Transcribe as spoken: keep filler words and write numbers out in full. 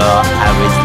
uh, average